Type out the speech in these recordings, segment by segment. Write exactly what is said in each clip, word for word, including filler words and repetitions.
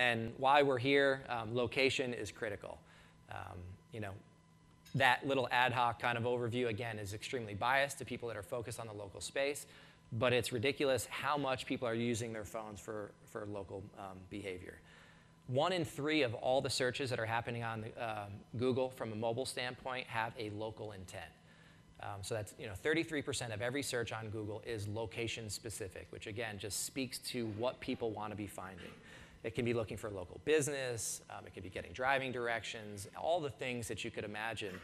and why we're here. Um, location is critical. Um, you know, that little ad hoc kind of overview, again, is extremely biased to people that are focused on the local space, but it's ridiculous how much people are using their phones for, for local um, behavior. One in three of all the searches that are happening on the, uh, Google from a mobile standpoint have a local intent. Um, so that's, you know, thirty-three percent of every search on Google is location specific, which again just speaks to what people want to be finding. It can be looking for local business, um, it can be getting driving directions, all the things that you could imagine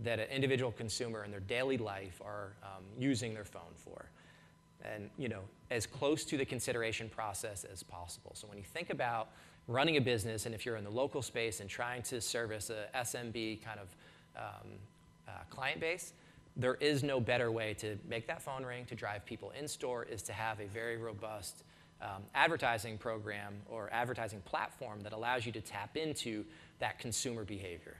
that an individual consumer in their daily life are um, using their phone for. And, you know, as close to the consideration process as possible. So when you think about running a business, and if you're in the local space and trying to service a S M B kind of um, uh, client base, there is no better way to make that phone ring, to drive people in store, is to have a very robust um, advertising program or advertising platform that allows you to tap into that consumer behavior.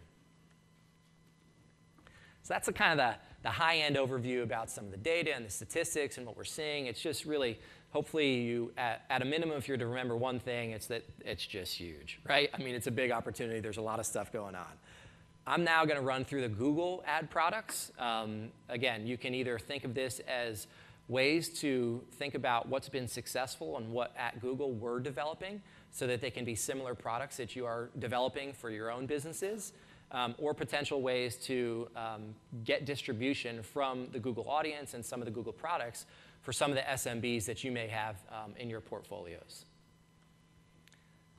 So that's a kind of the, the high-end overview about some of the data and the statistics and what we're seeing. It's just really, hopefully you, at, at a minimum, if you're to remember one thing, it's that it's just huge, right? I mean, it's a big opportunity. There's a lot of stuff going on. I'm now going to run through the Google ad products. Um, again, you can either think of this as ways to think about what's been successful and what at Google we're developing so that they can be similar products that you are developing for your own businesses, um, or potential ways to um, get distribution from the Google audience and some of the Google products for some of the S M Bs that you may have um, in your portfolios.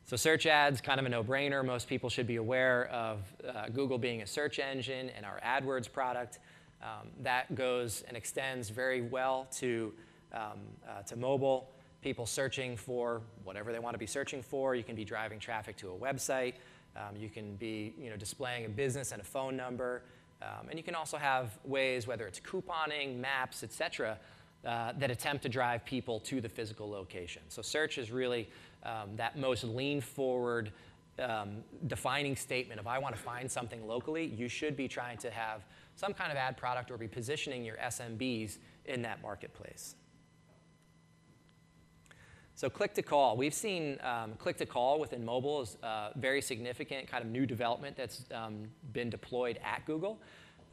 So search ads, kind of a no-brainer. Most people should be aware of uh, Google being a search engine and our AdWords product. Um, that goes and extends very well to, um, uh, to mobile. People searching for whatever they want to be searching for. You can be driving traffic to a website. Um, you can be you know, displaying a business and a phone number. Um, and you can also have ways, whether it's couponing, maps, et cetera, Uh, that attempt to drive people to the physical location. So search is really um, that most lean forward um, defining statement of I want to find something locally. You should be trying to have some kind of ad product or be positioning your S M Bs in that marketplace. So click to call. We've seen um, click to call within mobile is uh, very significant kind of new development that's um, been deployed at Google.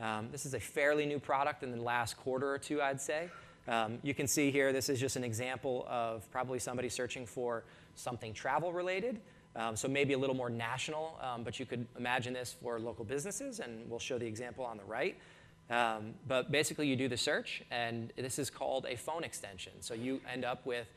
Um, this is a fairly new product in the last quarter or two, I'd say. Um, you can see here, this is just an example of probably somebody searching for something travel related, um, so maybe a little more national, um, but you could imagine this for local businesses, and we'll show the example on the right. Um, but basically you do the search, and this is called a phone extension. So you end up with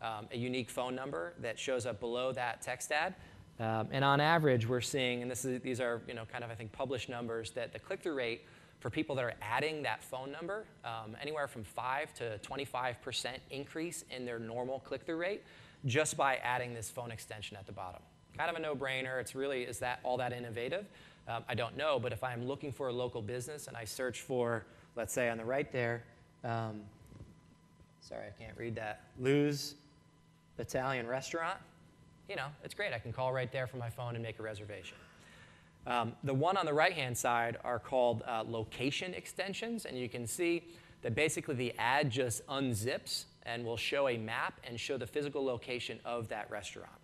um, a unique phone number that shows up below that text ad. Um, and on average, we're seeing, and this is, these are you know, kind of, I think, published numbers, that the click-through rate for people that are adding that phone number, um, anywhere from five to twenty-five percent increase in their normal click-through rate just by adding this phone extension at the bottom. Kind of a no-brainer. It's really, is that all that innovative? Um, I don't know, but if I'm looking for a local business and I search for, let's say on the right there, um, sorry, I can't read that, Lou's Italian Restaurant, you know, it's great. I can call right there from my phone and make a reservation. Um, the one on the right-hand side are called uh, location extensions, and you can see that basically the ad just unzips and will show a map and show the physical location of that restaurant.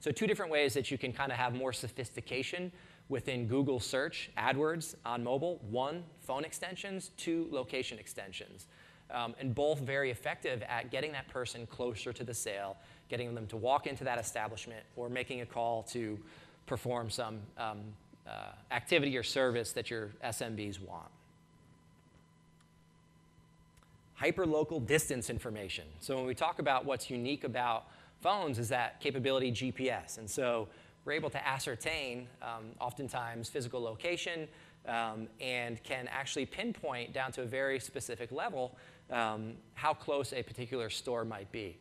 So two different ways that you can kind of have more sophistication within Google search, AdWords on mobile. One, phone extensions. Two, location extensions. Um, and both very effective at getting that person closer to the sale, getting them to walk into that establishment, or making a call to perform some um, Uh, activity or service that your S M Bs want. Hyperlocal distance information. So when we talk about what's unique about phones is that capability G P S. And so we're able to ascertain um, oftentimes physical location um, and can actually pinpoint down to a very specific level um, how close a particular store might be.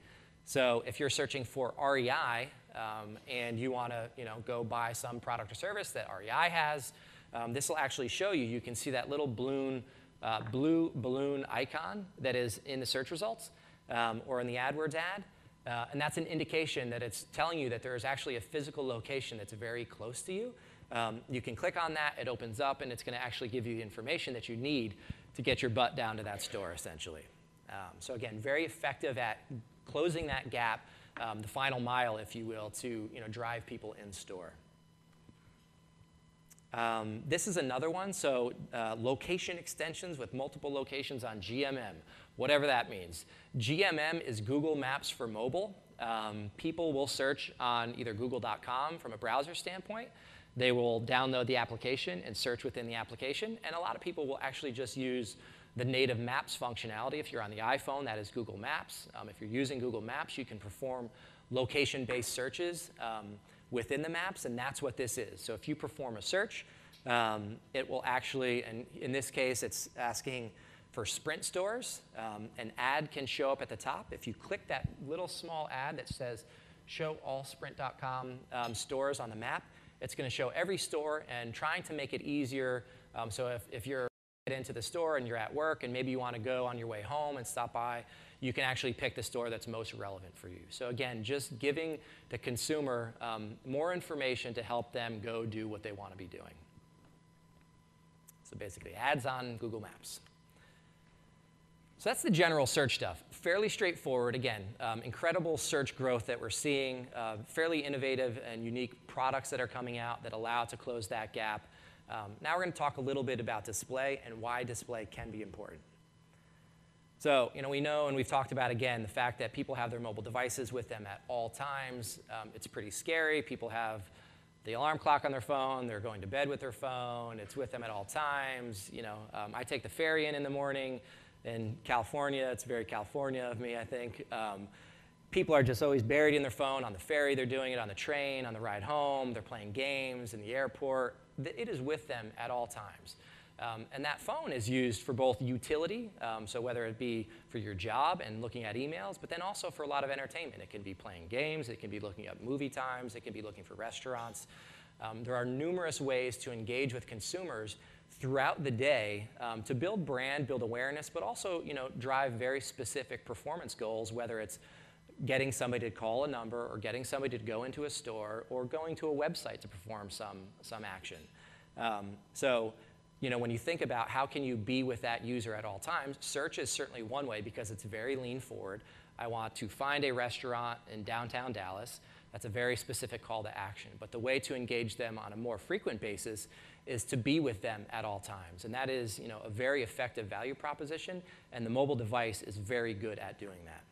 So if you're searching for R E I, Um, and you want to you know, go buy some product or service that R E I has, um, this will actually show you. You can see that little balloon, uh, blue balloon icon that is in the search results um, or in the AdWords ad. Uh, and that's an indication that it's telling you that there is actually a physical location that's very close to you. Um, you can click on that. It opens up, and it's going to actually give you the information that you need to get your butt down to that store, essentially. Um, so again, very effective at closing that gap, um, the final mile, if you will, to you know, drive people in store. Um, this is another one, so uh, location extensions with multiple locations on G M M, whatever that means. G M M is Google Maps for mobile. Um, people will search on either google dot com from a browser standpoint. They will download the application and search within the application, and a lot of people will actually just use the native Maps functionality. If you're on the iPhone, that is Google Maps. Um, if you're using Google Maps, you can perform location-based searches um, within the maps, and that's what this is. So if you perform a search, um, it will actually, and in this case, it's asking for Sprint stores. Um, an ad can show up at the top. If you click that little small ad that says, show all sprint dot com um, stores on the map, it's going to show every store and trying to make it easier. Um, so if, if you're into the store and you're at work and maybe you want to go on your way home and stop by, you can actually pick the store that's most relevant for you. So again, just giving the consumer um, more information to help them go do what they want to be doing. So basically, ads on Google Maps. So that's the general search stuff. Fairly straightforward. Again, um, incredible search growth that we're seeing, uh, fairly innovative and unique products that are coming out that allow to close that gap. Um, now we're going to talk a little bit about display and why display can be important. So, you know, we know and we've talked about, again, the fact that people have their mobile devices with them at all times. Um, it's pretty scary. People have the alarm clock on their phone. They're going to bed with their phone. It's with them at all times. You know, um, I take the ferry in in the morning. In California, it's very California of me, I think. Um, people are just always buried in their phone. On the ferry, they're doing it on the train, on the ride home. They're playing games in the airport. It is with them at all times. Um, and that phone is used for both utility, um, so whether it be for your job and looking at emails, but then also for a lot of entertainment. It can be playing games. It can be looking up movie times. It can be looking for restaurants. Um, there are numerous ways to engage with consumers throughout the day um, to build brand, build awareness, but also you know, drive very specific performance goals, whether it's getting somebody to call a number or getting somebody to go into a store or going to a website to perform some, some action. Um, so you know, when you think about how can you be with that user at all times, search is certainly one way because it's very lean forward. I want to find a restaurant in downtown Dallas. That's a very specific call to action. But the way to engage them on a more frequent basis is to be with them at all times. And that is, you know, a very effective value proposition. And the mobile device is very good at doing that.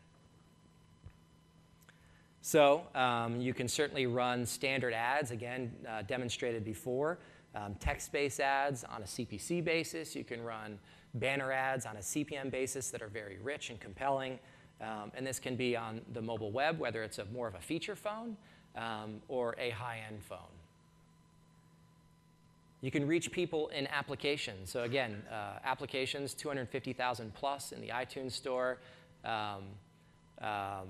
So um, you can certainly run standard ads, again, uh, demonstrated before. Um, text-based ads on a C P C basis. You can run banner ads on a C P M basis that are very rich and compelling. Um, and this can be on the mobile web, whether it's a more of a feature phone um, or a high-end phone. You can reach people in applications. So again, uh, applications, two hundred fifty thousand plus in the iTunes store, um, um,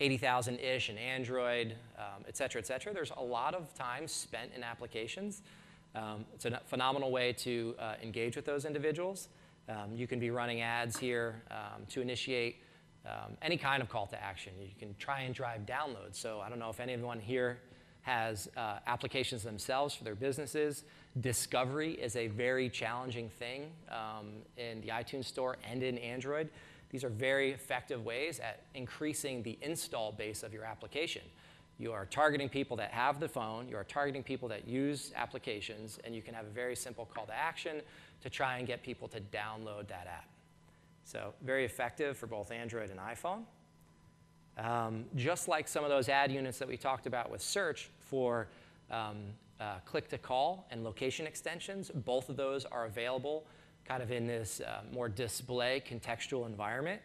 eighty thousand-ish in Android, um, et cetera, et cetera. There's a lot of time spent in applications. Um, it's a phenomenal way to uh, engage with those individuals. Um, you can be running ads here um, to initiate Um, any kind of call to action. You can try and drive downloads. So I don't know if anyone here has uh, applications themselves for their businesses. Discovery is a very challenging thing um, in the iTunes store and in Android. These are very effective ways at increasing the install base of your application. You are targeting people that have the phone. You are targeting people that use applications. And you can have a very simple call to action to try and get people to download that app. So very effective for both Android and iPhone. Um, just like some of those ad units that we talked about with search for um, uh, click-to-call and location extensions, both of those are available kind of in this uh, more display contextual environment.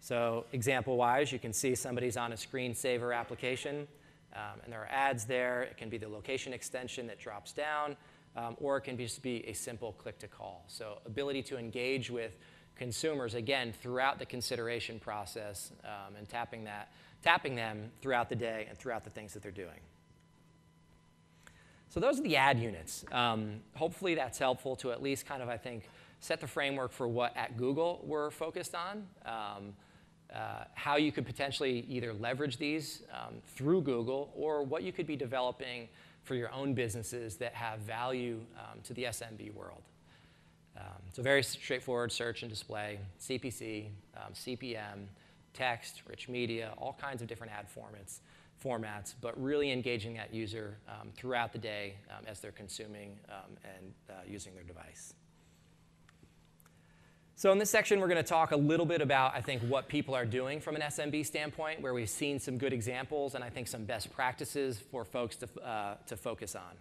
So example-wise, you can see somebody's on a screensaver application, um, and there are ads there. It can be the location extension that drops down, um, or it can just be a simple click-to-call. So ability to engage with consumers, again, throughout the consideration process um, and tapping, that, tapping them throughout the day and throughout the things that they're doing. So those are the ad units. Um, hopefully that's helpful to at least kind of, I think, set the framework for what at Google we're focused on, um, uh, how you could potentially either leverage these um, through Google or what you could be developing for your own businesses that have value um, to the S M B world. Um, so very straightforward search and display, C P C, um, C P M, text, rich media, all kinds of different ad formats, formats but really engaging that user um, throughout the day um, as they're consuming um, and uh, using their device. So in this section, we're going to talk a little bit about, I think, what people are doing from an S M B standpoint, where we've seen some good examples and I think some best practices for folks to, uh, to focus on.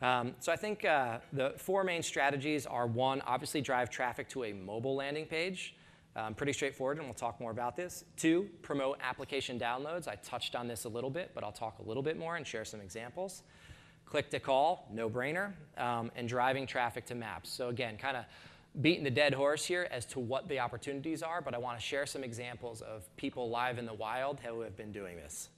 Um, so I think uh, the four main strategies are, one, obviously drive traffic to a mobile landing page. Um, pretty straightforward, and we'll talk more about this. Two, promote application downloads. I touched on this a little bit, but I'll talk a little bit more and share some examples. Click to call, no-brainer, um, and driving traffic to maps. So again, kind of beating the dead horse here as to what the opportunities are, but I want to share some examples of people live in the wild who have been doing this.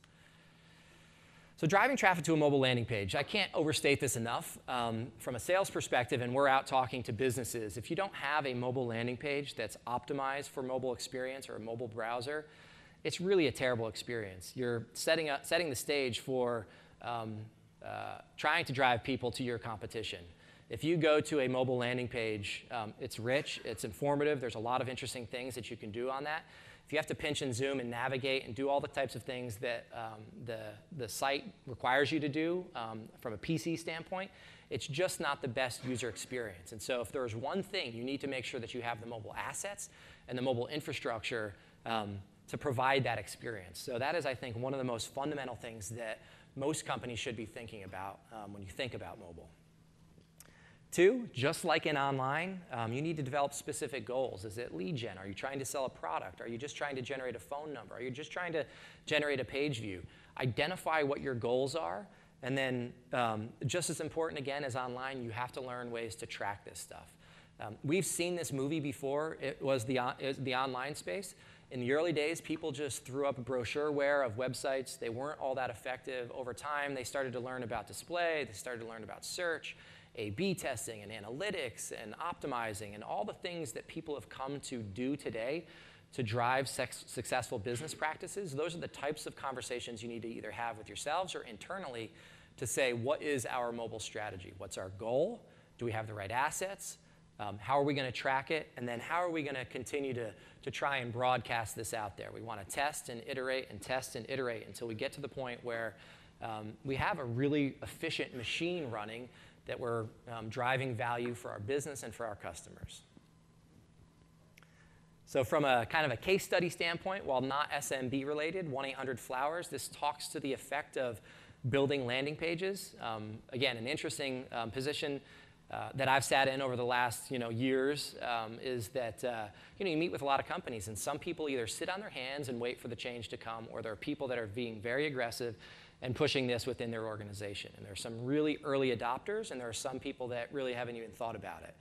So driving traffic to a mobile landing page, I can't overstate this enough. Um, from a sales perspective, and we're out talking to businesses, if you don't have a mobile landing page that's optimized for mobile experience or a mobile browser, it's really a terrible experience. You're setting, up, setting the stage for um, uh, trying to drive people to your competition. If you go to a mobile landing page, um, it's rich, it's informative, there's a lot of interesting things that you can do on that. If you have to pinch and zoom and navigate and do all the types of things that um, the, the site requires you to do um, from a P C standpoint, it's just not the best user experience. And so if there's one thing, you need to make sure that you have the mobile assets and the mobile infrastructure um, to provide that experience. So that is, I think, one of the most fundamental things that most companies should be thinking about um, when you think about mobile. Two, just like in online, um, you need to develop specific goals. Is it lead gen? Are you trying to sell a product? Are you just trying to generate a phone number? Are you just trying to generate a page view? Identify what your goals are, and then um, just as important, again, as online, you have to learn ways to track this stuff. Um, we've seen this movie before. It was the, on, it was the online space. In the early days, people just threw up a brochureware of websites. They weren't all that effective. Over time, they started to learn about display. They started to learn about search, A B testing and analytics and optimizing and all the things that people have come to do today to drive successful business practices. Those are the types of conversations you need to either have with yourselves or internally to say, what is our mobile strategy? What's our goal? Do we have the right assets? Um, how are we going to track it? And then how are we going to continue to, to try and broadcast this out there? We want to test and iterate and test and iterate until we get to the point where um, we have a really efficient machine running that we're um, driving value for our business and for our customers. So from a kind of a case study standpoint, while not S M B related, one eight hundred flowers, this talks to the effect of building landing pages. Um, again, an interesting um, position uh, that I've sat in over the last you know, years um, is that uh, you know, you meet with a lot of companies, and some people either sit on their hands and wait for the change to come, or there are people that are being very aggressive and pushing this within their organization. And there are some really early adopters, and there are some people that really haven't even thought about it.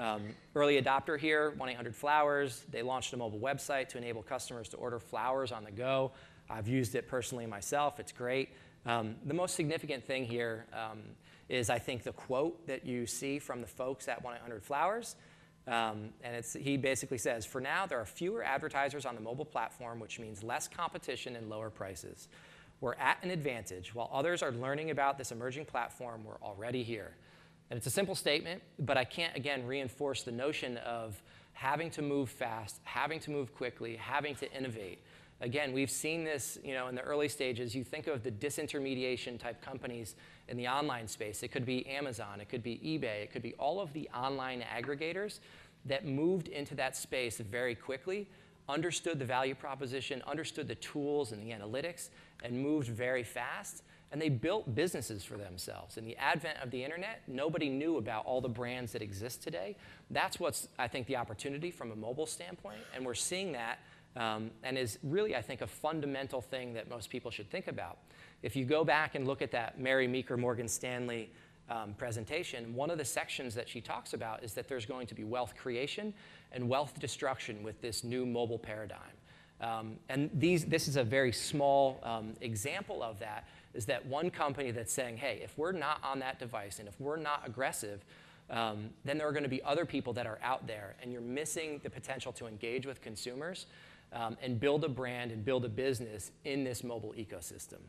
Um, early adopter here, one eight hundred flowers, they launched a mobile website to enable customers to order flowers on the go. I've used it personally myself. It's great. Um, the most significant thing here um, is, I think, the quote that you see from the folks at one eight hundred flowers. Um, and it's, he basically says, "For now, there are fewer advertisers on the mobile platform, which means less competition and lower prices. We're at an advantage. While others are learning about this emerging platform, we're already here." And it's a simple statement, but I can't, again, reinforce the notion of having to move fast, having to move quickly, having to innovate. Again, we've seen this you know, in the early stages. You think of the disintermediation type companies in the online space. It could be Amazon. It could be eBay. It could be all of the online aggregators that moved into that space very quickly, understood the value proposition, understood the tools and the analytics, and moved very fast, and they built businesses for themselves. In the advent of the internet, nobody knew about all the brands that exist today. That's what's, I think, the opportunity from a mobile standpoint, and we're seeing that, um, and is really, I think, a fundamental thing that most people should think about. If you go back and look at that Mary Meeker, Morgan Stanley um, presentation, one of the sections that she talks about is that there's going to be wealth creation and wealth destruction with this new mobile paradigm. Um, and these, this is a very small um, example of that, is that one company that's saying, hey, if we're not on that device and if we're not aggressive, um, then there are going to be other people that are out there, and you're missing the potential to engage with consumers um, and build a brand and build a business in this mobile ecosystem.